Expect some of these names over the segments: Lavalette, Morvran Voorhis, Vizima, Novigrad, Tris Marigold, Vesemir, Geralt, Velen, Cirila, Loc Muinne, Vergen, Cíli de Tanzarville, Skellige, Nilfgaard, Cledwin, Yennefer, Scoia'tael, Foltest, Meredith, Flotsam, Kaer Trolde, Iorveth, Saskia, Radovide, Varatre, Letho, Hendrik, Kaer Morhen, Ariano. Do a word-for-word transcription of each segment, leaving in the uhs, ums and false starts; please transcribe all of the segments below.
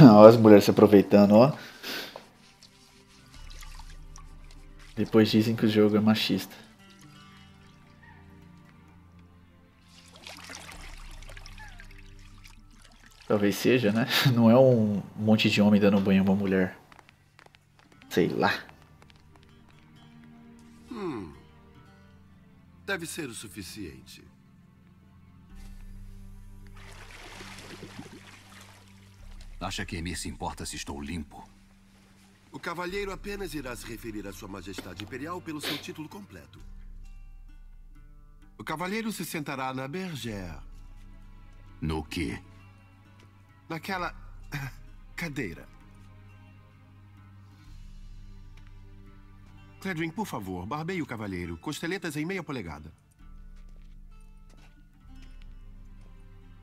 Olha as mulheres se aproveitando, ó. Depois dizem que o jogo é machista. Talvez seja, né? Não é um monte de homem dando banho a uma mulher. Sei lá. Hum. Deve ser o suficiente. Acha que Emir se importa se estou limpo? O cavalheiro apenas irá se referir à sua majestade imperial pelo seu título completo. O cavalheiro se sentará na bergère. No quê? Naquela... cadeira. Cledwin, por favor, barbeie o cavalheiro. Costeletas em meia polegada.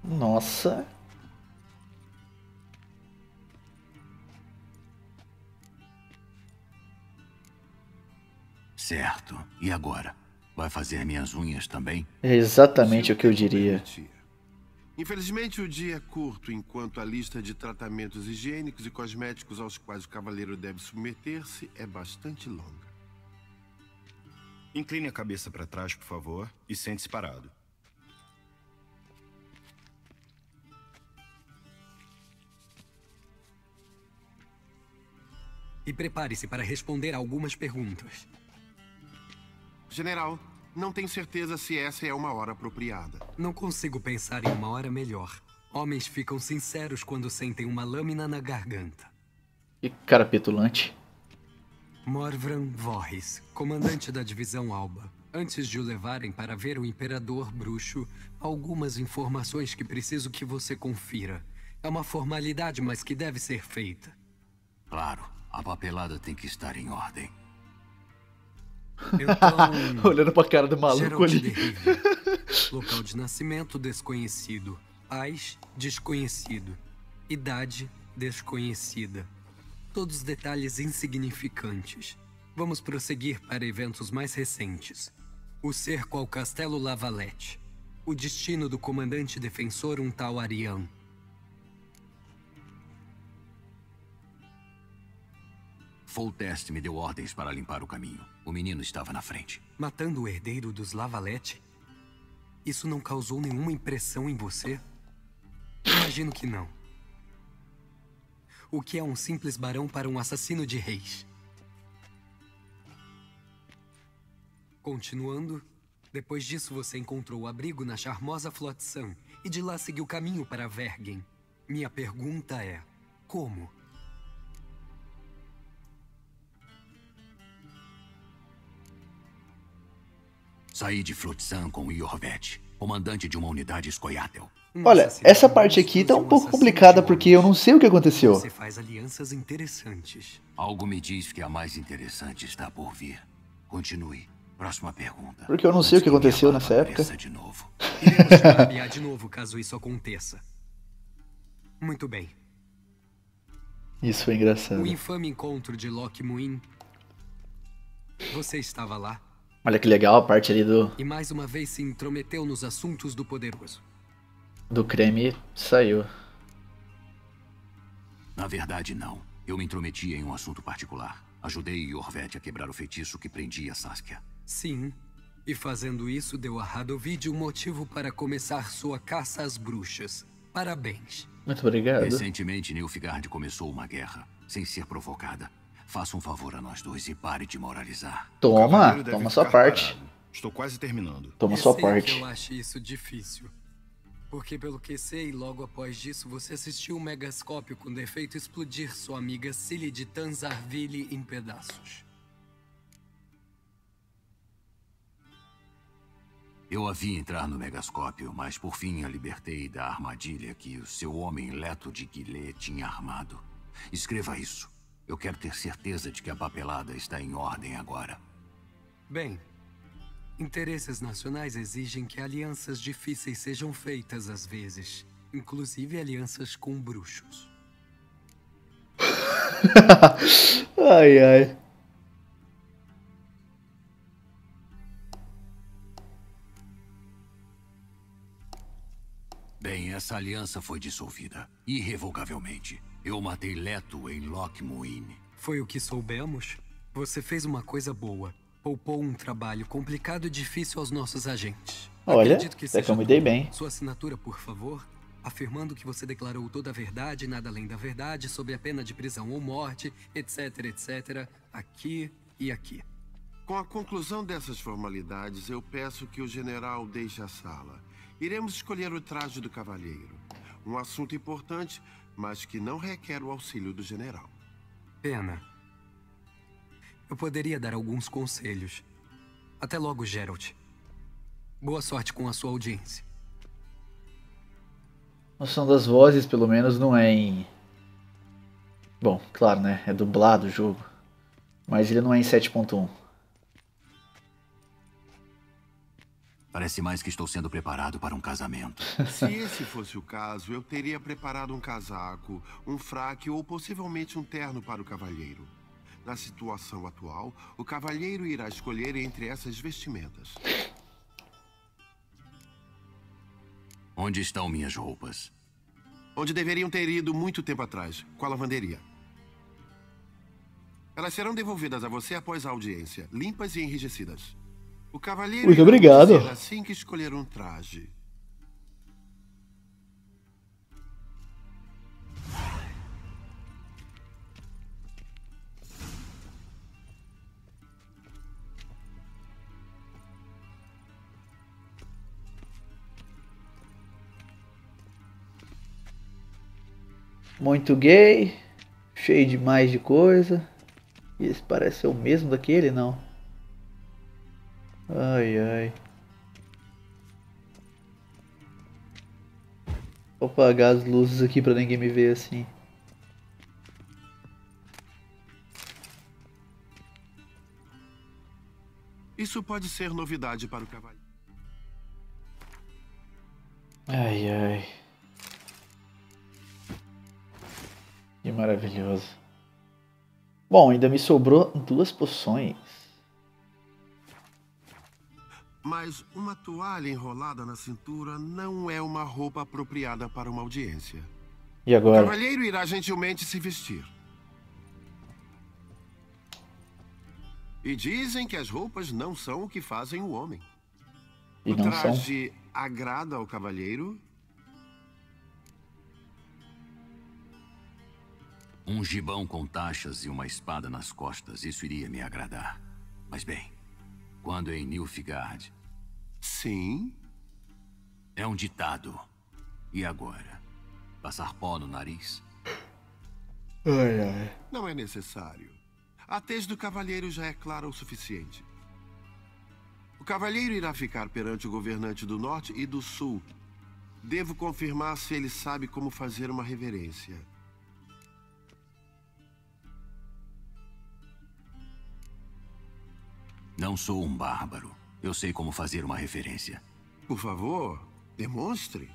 Nossa... Certo. E agora? Vai fazer minhas unhas também? É exatamente o que eu diria. Infelizmente, o dia é curto, enquanto a lista de tratamentos higiênicos e cosméticos aos quais o cavaleiro deve submeter-se é bastante longa. Incline a cabeça para trás, por favor, e sente-se parado. E prepare-se para responder algumas perguntas. General, não tenho certeza se essa é uma hora apropriada. Não consigo pensar em uma hora melhor. Homens ficam sinceros quando sentem uma lâmina na garganta. Que cara petulante. Morvran Voorhis, comandante da divisão Alba. Antes de o levarem para ver o Imperador Bruxo, algumas informações que preciso que você confira. É uma formalidade, mas que deve ser feita. Claro, a papelada tem que estar em ordem. Então, olhando pra cara do maluco Geralt ali. Local de nascimento desconhecido. Pais desconhecido. Idade desconhecida. Todos detalhes insignificantes. Vamos prosseguir para eventos mais recentes. O cerco ao Castelo Lavalette. O destino do comandante defensor, um tal Ariano. Foltest me deu ordens para limpar o caminho. O menino estava na frente. Matando o herdeiro dos Lavalette? Isso não causou nenhuma impressão em você? Imagino que não. O que é um simples barão para um assassino de reis? Continuando, depois disso você encontrou abrigo na charmosa Flotsam e de lá seguiu o caminho para Vergen. Minha pergunta é, como? Saí de Flotsam com o Iorveth, comandante de uma unidade Scoia'tael. Olha, essa parte aqui tá um pouco complicada porque eu não sei o que aconteceu. Você faz alianças interessantes. Algo me diz que a mais interessante está por vir. Continue. Próxima pergunta. Porque eu não sei o que aconteceu nessa época. De novo. Iremos trabalhar de novo caso isso aconteça. Muito bem. Isso foi engraçado. O infame encontro de Loc Muinne. Você estava lá? Olha que legal a parte ali do... E mais uma vez se intrometeu nos assuntos do poderoso. Do creme saiu. Na verdade, não. Eu me intrometi em um assunto particular. Ajudei Iorveth a quebrar o feitiço que prendia Saskia. Sim. E fazendo isso, deu a Radovide um motivo para começar sua caça às bruxas. Parabéns. Muito obrigado. Recentemente, Nilfgaard começou uma guerra, sem ser provocada. Faça um favor a nós dois e pare de moralizar. Toma, toma sua parte. Parado. Estou quase terminando. Toma sua parte. Eu acho isso difícil. Porque pelo que sei, logo após disso você assistiu um megascópio com defeito explodir sua amiga Cíli de Tanzarville em pedaços. Eu a vi entrar no megascópio, mas por fim a libertei da armadilha que o seu homem Letho de Guilé tinha armado. Escreva isso. Eu quero ter certeza de que a papelada está em ordem agora. Bem, interesses nacionais exigem que alianças difíceis sejam feitas às vezes, inclusive alianças com bruxos. Ai, ai. Bem, essa aliança foi dissolvida, irrevogavelmente. Eu matei Letho em Loc Muinne. Foi o que soubemos. Você fez uma coisa boa. Poupou um trabalho complicado e difícil aos nossos agentes. Olha, que até que eu me dei bem. Sua assinatura, por favor, afirmando que você declarou toda a verdade e nada além da verdade, sob a pena de prisão ou morte, etc, et cetera, aqui e aqui. Com a conclusão dessas formalidades, eu peço que o general deixe a sala. Iremos escolher o traje do cavalheiro. Um assunto importante, mas que não requer o auxílio do general. Pena. Eu poderia dar alguns conselhos. Até logo, Geralt. Boa sorte com a sua audiência. A som das vozes, pelo menos, não é em... Bom, claro, né? É dublado o jogo. Mas ele não é em sete ponto um. Parece mais que estou sendo preparado para um casamento. Se esse fosse o caso, eu teria preparado um casaco, um fraque ou possivelmente um terno para o cavalheiro. Na situação atual, o cavalheiro irá escolher entre essas vestimentas. Onde estão minhas roupas? Onde deveriam ter ido muito tempo atrás, com a lavanderia. Elas serão devolvidas a você após a audiência, limpas e enrijecidas. O cavalheiro Muito obrigado. Será assim que escolher um traje. Muito gay, cheio de mais de coisa. Esse parece ser o mesmo daquele, não? Ai, ai. Vou apagar as luzes aqui pra ninguém me ver assim. Isso pode ser novidade para o cavalo. Ai, ai. Que maravilhoso. Bom, ainda me sobrou duas poções. Mas uma toalha enrolada na cintura não é uma roupa apropriada para uma audiência. E agora? O cavalheiro irá gentilmente se vestir. E dizem que as roupas não são o que fazem o homem. E o não traje são? Agrada ao cavalheiro? Um gibão com taxas e uma espada nas costas, isso iria me agradar. Mas bem, quando é em Nilfgaard? Sim. É um ditado. E agora? Passar pó no nariz? Ai, ai. Não é necessário. A tez do cavalheiro já é clara o suficiente. O cavalheiro irá ficar perante o governante do norte e do sul. Devo confirmar se ele sabe como fazer uma reverência. Não sou um bárbaro. Eu sei como fazer uma referência. Por favor, demonstre.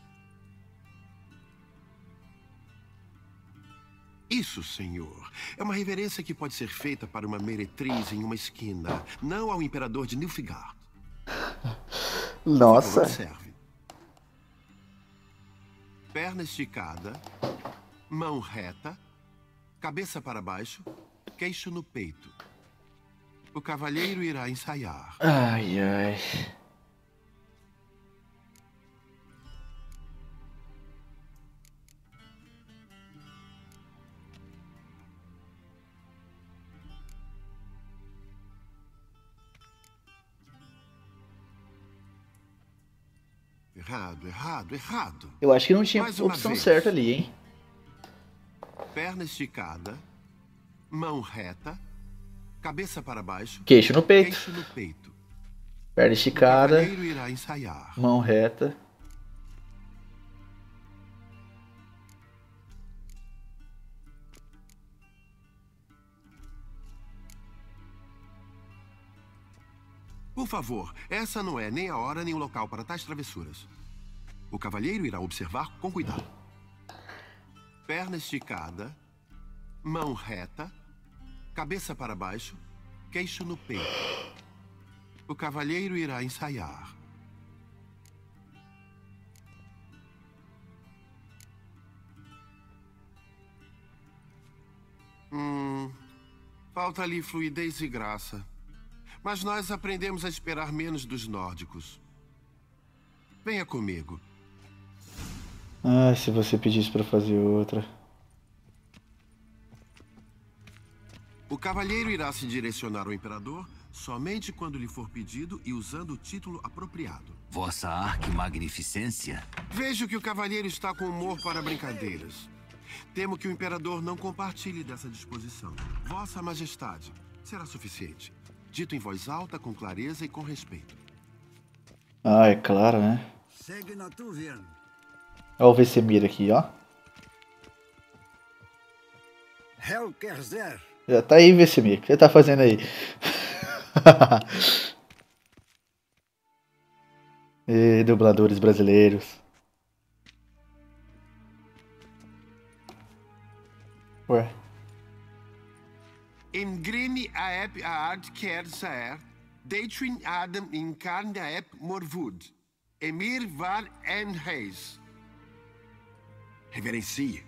Isso, senhor. É uma reverência que pode ser feita para uma meretriz em uma esquina, não ao imperador de Nilfgaard. Nossa. Observe. Perna esticada, mão reta, cabeça para baixo, queixo no peito. O cavalheiro irá ensaiar. Ai, ai. Errado, errado, errado. Eu acho que não tinha opção certa ali, hein? Perna esticada, mão reta. Cabeça para baixo, queixo no peito, queixo no peito. Perna esticada, irá ensaiar. Mão reta. Por favor, essa não é nem a hora nem o local para tais travessuras. O cavalheiro irá observar com cuidado. Perna esticada, mão reta. Cabeça para baixo, queixo no peito. O cavalheiro irá ensaiar. Falta-lhe fluidez e graça. Mas nós aprendemos a esperar menos dos nórdicos. Venha comigo. Ah, se você pedisse para fazer outra. O cavalheiro irá se direcionar ao imperador somente quando lhe for pedido e usando o título apropriado. Vossa Arquimagnificência? Vejo que o cavalheiro está com humor para brincadeiras. Temo que o imperador não compartilhe dessa disposição. Vossa Majestade, será suficiente. Dito em voz alta, com clareza e com respeito. Ah, é claro, né? Olha o Vesemir aqui, ó. Já tá aí, Vesemir. O que você tá fazendo aí? E dubladores brasileiros. Ué. Engrime a app a art quer sair. Deitrin Adam encarne a app Morvud. Emir var en reis. Reverencie.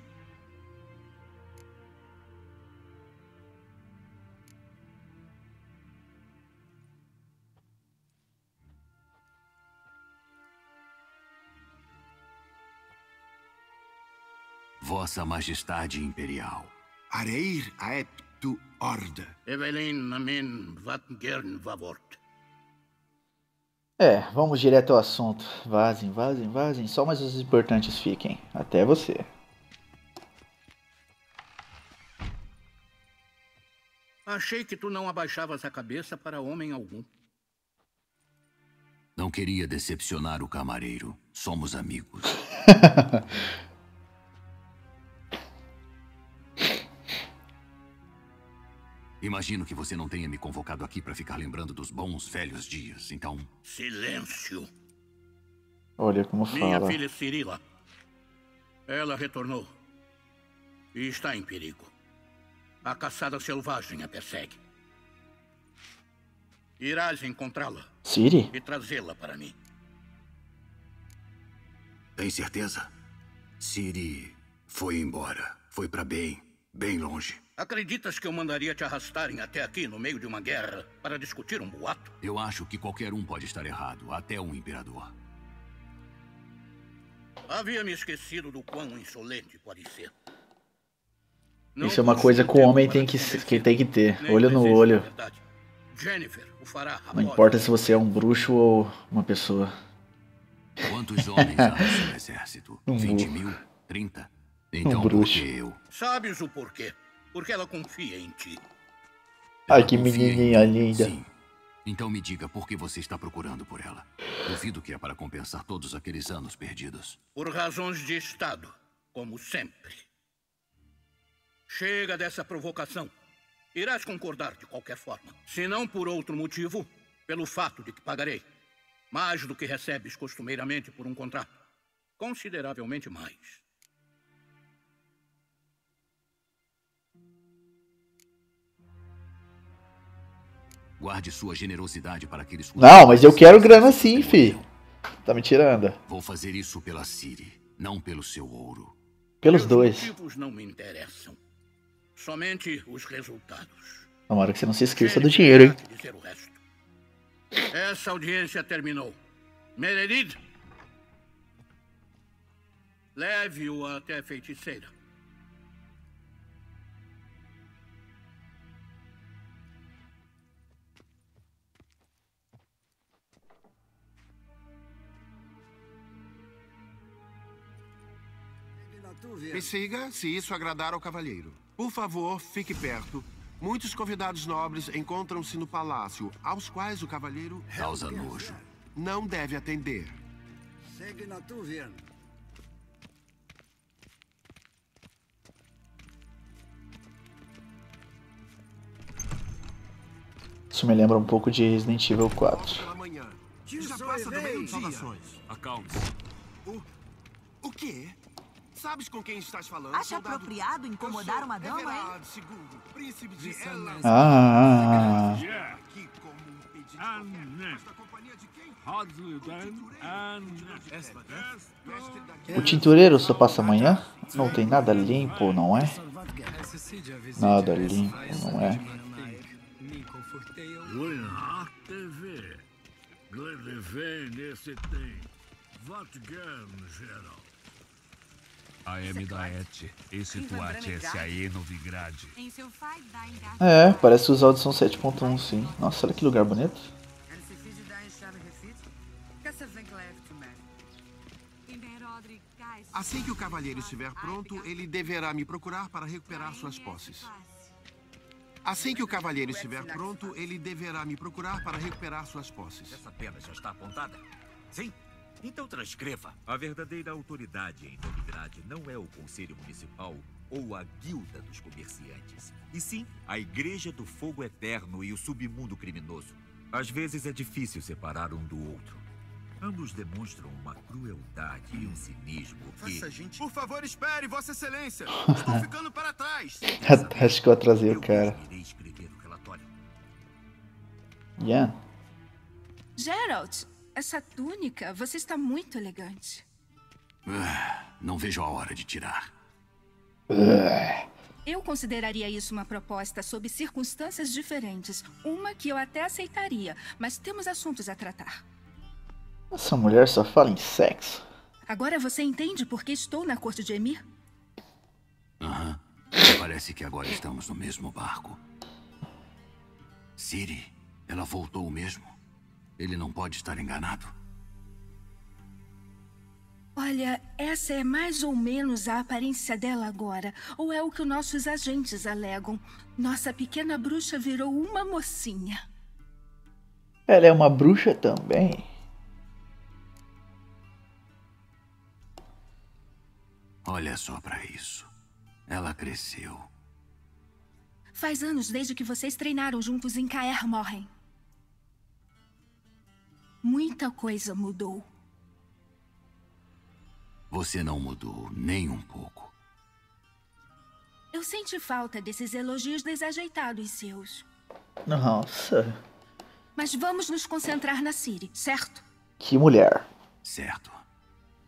Vossa Majestade Imperial. Areir aept tu orde. Evelyn, amen, vatngern vavort. É, vamos direto ao assunto. Vazem, vazem, vazem. Só mais os importantes fiquem. Até você. Achei que tu não abaixavas a cabeça para homem algum. Não queria decepcionar o camareiro. Somos amigos. Imagino que você não tenha me convocado aqui para ficar lembrando dos bons velhos dias, então... Silêncio! Olha como fala. Minha filha Cirila. Ela retornou. E está em perigo. A caçada selvagem a persegue. Irás encontrá-la. Ciri? E trazê-la para mim. Tem certeza? Ciri foi embora. Foi para bem, bem longe. Acreditas que eu mandaria te arrastarem até aqui no meio de uma guerra para discutir um boato? Eu acho que qualquer um pode estar errado, até um imperador. Havia me esquecido do quão insolente pode ser. Não Isso é uma coisa que o homem tem que, que, tem que ter, olho no olho. Yennefer o fará. Não importa se você é um bruxo ou uma pessoa. Quantos homens há no seu exército? Um vinte mil? trinta? Então um bruxo. Por que eu? Sabes o porquê? Porque ela confia em ti. Ai, ela que menininha linda. Sim. Então me diga por que você está procurando por ela. Duvido que é para compensar todos aqueles anos perdidos. Por razões de Estado, como sempre. Chega dessa provocação. Irás concordar de qualquer forma. Se não por outro motivo, pelo fato de que pagarei mais do que recebes costumeiramente por um contrato. Consideravelmente mais. Guarde sua generosidade para aqueles... Não, mas eu quero grana sim, fi. Tá me tirando. Vou fazer isso pela Ciri, não pelo seu ouro. Pelos dois. Os motivos não me interessam. Somente os resultados. Tomara que você não se esqueça do dinheiro, hein? Dizer o resto. Essa audiência terminou. Meredith, leve-o até a feiticeira. Me siga se isso agradar ao cavalheiro. Por favor, fique perto. Muitos convidados nobres encontram-se no palácio, aos quais o cavalheiro causa nojo. Não deve atender. Segue na tua vida. Isso me lembra um pouco de Resident Evil quatro. Já passa do meio-dia. Acalme-se. O... o quê? Sabes com quem estás falando? Acha apropriado incomodar uma dama, hein? Ah, ah, ah. O tintureiro só passa amanhã? Não tem nada limpo, não é? Nada limpo, não é? Goeienacht, T V. Gleveveen nesse tem. Wat gaan, Geralt? A M da E T e situate-se aí no Novigrad. É, parece que os áudios são sete ponto um, sim. Nossa, olha que lugar bonito. Assim que o cavaleiro estiver pronto, ele deverá me procurar para recuperar suas posses. Assim que o cavaleiro estiver pronto, ele deverá me procurar para recuperar suas posses. Essa pena já está apontada? Sim? Então transcreva. A verdadeira autoridade em Novigrad não é o Conselho Municipal ou a Guilda dos Comerciantes, e sim a Igreja do Fogo Eterno e o submundo criminoso. Às vezes é difícil separar um do outro. Ambos demonstram uma crueldade e um cinismo que... Nossa, gente... Por favor, espere, Vossa Excelência! Estou ficando para trás! Acho que eu atrasei o cara. Eu irei escrever o relatório. Yeah. Geralt, essa túnica, você está muito elegante. Uh, não vejo a hora de tirar. Uh. Eu consideraria isso uma proposta sob circunstâncias diferentes. Uma que eu até aceitaria, mas temos assuntos a tratar. Essa mulher só fala em sexo. Agora você entende por que estou na corte de Emir? Aham. Uhum. Parece que agora estamos no mesmo barco. Ciri, ela voltou mesmo. Ele não pode estar enganado. Olha, essa é mais ou menos a aparência dela agora. Ou é o que nossos agentes alegam. Nossa pequena bruxa virou uma mocinha. Ela é uma bruxa também? Olha só pra isso. Ela cresceu. Faz anos desde que vocês treinaram juntos em Kaer Morhen. Muita coisa mudou. Você não mudou nem um pouco. Eu senti falta desses elogios desajeitados seus. Nossa. Mas vamos nos concentrar na Ciri, certo? Que mulher. Certo.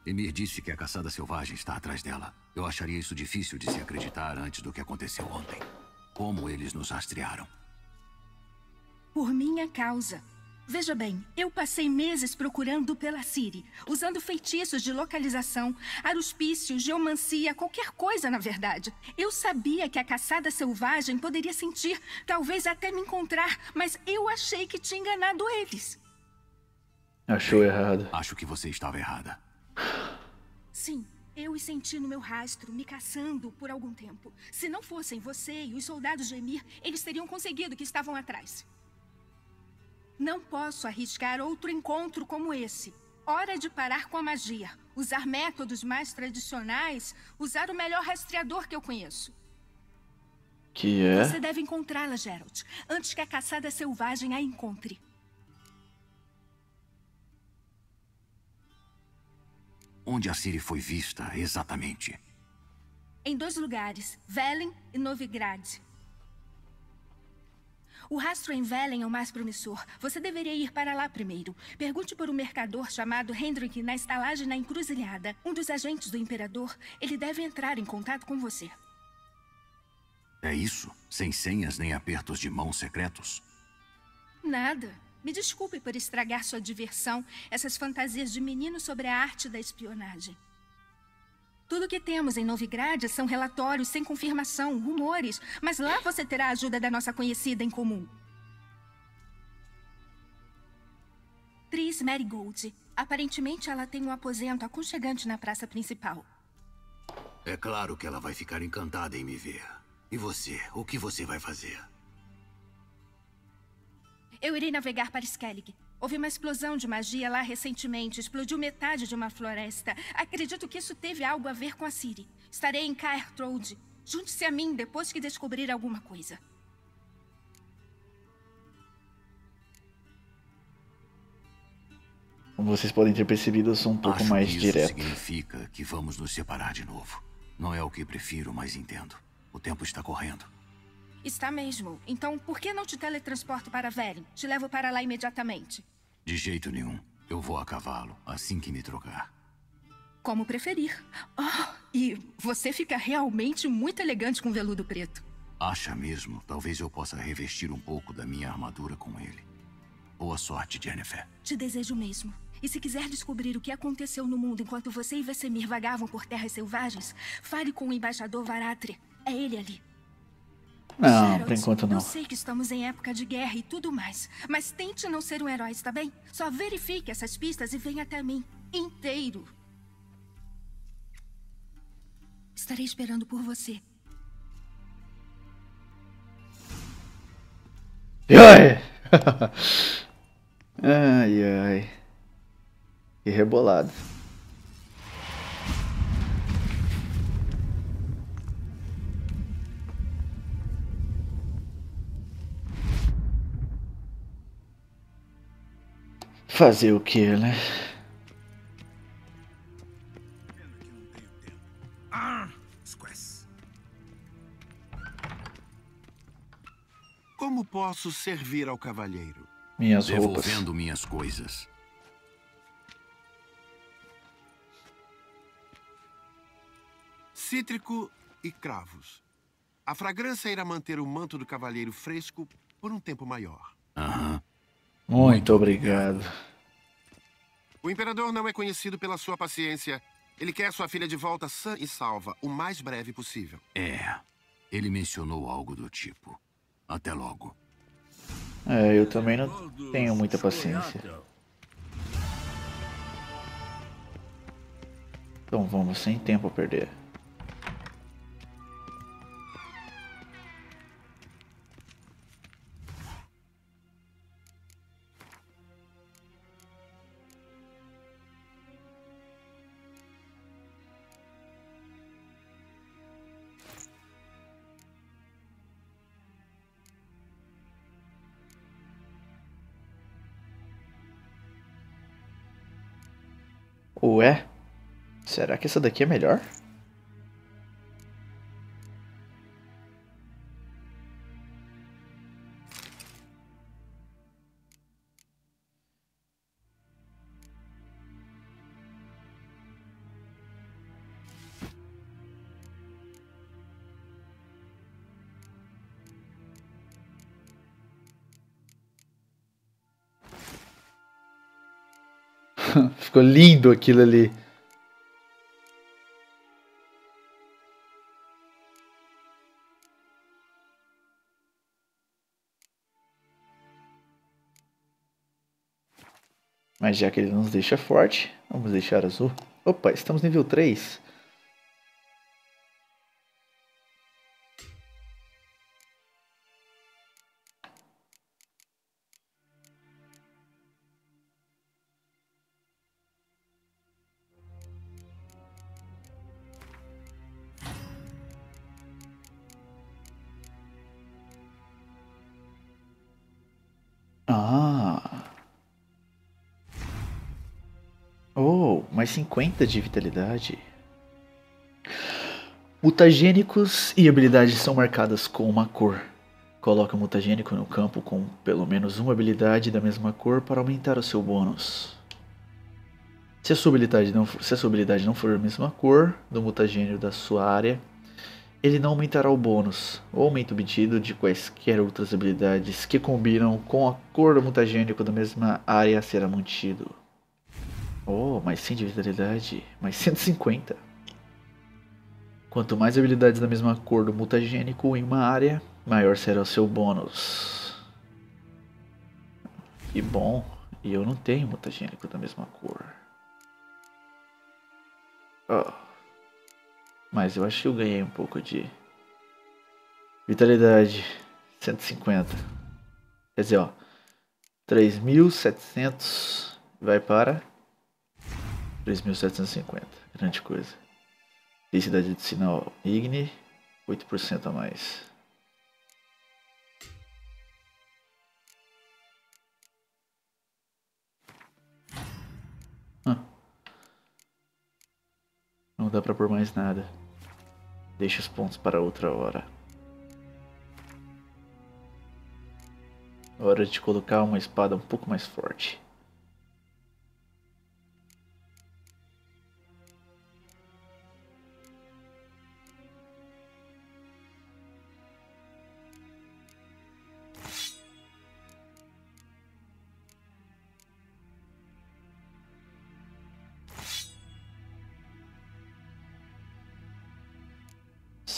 Emir disse que a caçada selvagem está atrás dela. Eu acharia isso difícil de se acreditar antes do que aconteceu ontem. Como eles nos rastrearam? Por minha causa. Veja bem, eu passei meses procurando pela Ciri, usando feitiços de localização, aruspício, geomancia, qualquer coisa na verdade. Eu sabia que a caçada selvagem poderia sentir, talvez até me encontrar, mas eu achei que tinha enganado eles. Achou errado. Acho que você estava errada. Sim, eu os senti no meu rastro, me caçando por algum tempo. Se não fossem você e os soldados de Emir, eles teriam conseguido o que estavam atrás. Não posso arriscar outro encontro como esse. Hora de parar com a magia, usar métodos mais tradicionais, usar o melhor rastreador que eu conheço. Que é? Você deve encontrá-la, Geralt, antes que a caçada selvagem a encontre. Onde a Ciri foi vista, exatamente? Em dois lugares, Velen e Novigrad. O rastro em Velen é o mais promissor. Você deveria ir para lá primeiro. Pergunte por um mercador chamado Hendrik na estalagem na encruzilhada. Um dos agentes do Imperador, ele deve entrar em contato com você. É isso? Sem senhas nem apertos de mão secretos? Nada. Me desculpe por estragar sua diversão, essas fantasias de menino sobre a arte da espionagem. Tudo que temos em Novigrad são relatórios sem confirmação, rumores, mas lá você terá a ajuda da nossa conhecida em comum. Tris Marigold. Aparentemente ela tem um aposento aconchegante na praça principal. É claro que ela vai ficar encantada em me ver. E você, o que você vai fazer? Eu irei navegar para Skellige. Houve uma explosão de magia lá recentemente. Explodiu metade de uma floresta. Acredito que isso teve algo a ver com a Ciri. Estarei em Kaer Trolde. Junte-se a mim depois que descobrir alguma coisa. Como vocês podem ter percebido, eu sou um pouco Acho mais que isso direto. Significa que vamos nos separar de novo. Não é o que prefiro, mas entendo. O tempo está correndo. Está mesmo. Então, por que não te teletransporto para Velen? Te levo para lá imediatamente. De jeito nenhum. Eu vou a cavalo, assim que me trocar. Como preferir. Oh, e você fica realmente muito elegante com veludo preto. Acha mesmo? Talvez eu possa revestir um pouco da minha armadura com ele. Boa sorte, Yennefer. Te desejo mesmo. E se quiser descobrir o que aconteceu no mundo enquanto você e Vesemir vagavam por terras selvagens, fale com o embaixador Varatre. É ele ali. Não, Geralt, por enquanto não. Eu sei que estamos em época de guerra e tudo mais, mas tente não ser um herói, está bem? Só verifique essas pistas e venha até mim, inteiro. Estarei esperando por você. Ai, ai, ai. E rebolado. Fazer o que, né? Como posso servir ao cavalheiro? Minhas roupas. Devolvendo minhas coisas. Cítrico e cravos. A fragrância irá manter o manto do cavalheiro fresco por um tempo maior. Aham. Uhum. Muito obrigado. O imperador não é conhecido pela sua paciência. Ele quer sua filha de volta sã e salva, o mais breve possível. É, ele mencionou algo do tipo. Até logo. É, eu também não tenho muita paciência. Então vamos, sem tempo a perder. Ué? Será que essa daqui é melhor? Ficou lindo aquilo ali. Mas já que ele nos deixa forte, vamos deixar azul. Opa, estamos nível três. cinquenta de vitalidade. Mutagênicos e habilidades são marcadas com uma cor. Coloca o mutagênico no campo com pelo menos uma habilidade da mesma cor para aumentar o seu bônus. Se a sua habilidade não for, se a sua habilidade não for a mesma cor do mutagênio da sua área, ele não aumentará o bônus ou aumento obtido de quaisquer outras habilidades que combinam com a cor do mutagênico da mesma área será mantido. Oh, mais cem de vitalidade, mais cento e cinquenta. Quanto mais habilidades da mesma cor do mutagênico em uma área, maior será o seu bônus. Que bom, e eu não tenho mutagênico da mesma cor. Oh. Mas eu acho que eu ganhei um pouco de vitalidade, cento e cinquenta. Quer dizer, ó, três mil e setecentos vai para... três mil setecentos e cinquenta, grande coisa. Densidade de sinal Igni, oito por cento a mais. Ah. Não dá pra pôr mais nada. Deixa os pontos para outra hora. Hora de colocar uma espada um pouco mais forte.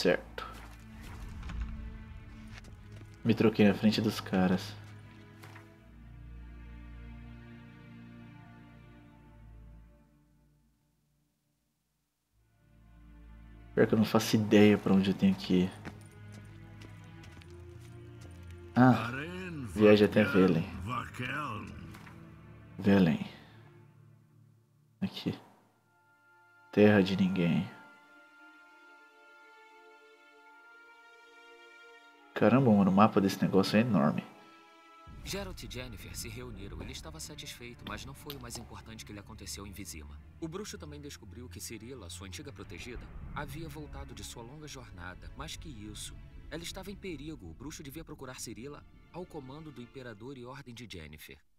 Certo. Me troquei na frente dos caras. Pior que eu não faço ideia pra onde eu tenho que ir. Ah, viaje até Velen. Velen. Aqui. Terra de ninguém. Caramba, mano, o mapa desse negócio é enorme. Geralt e Yennefer se reuniram. Ele estava satisfeito, mas não foi o mais importante que lhe aconteceu em Vizima. O bruxo também descobriu que Cirila, sua antiga protegida, havia voltado de sua longa jornada. Mais que isso, ela estava em perigo. O bruxo devia procurar Cirila ao comando do Imperador e Ordem de Yennefer.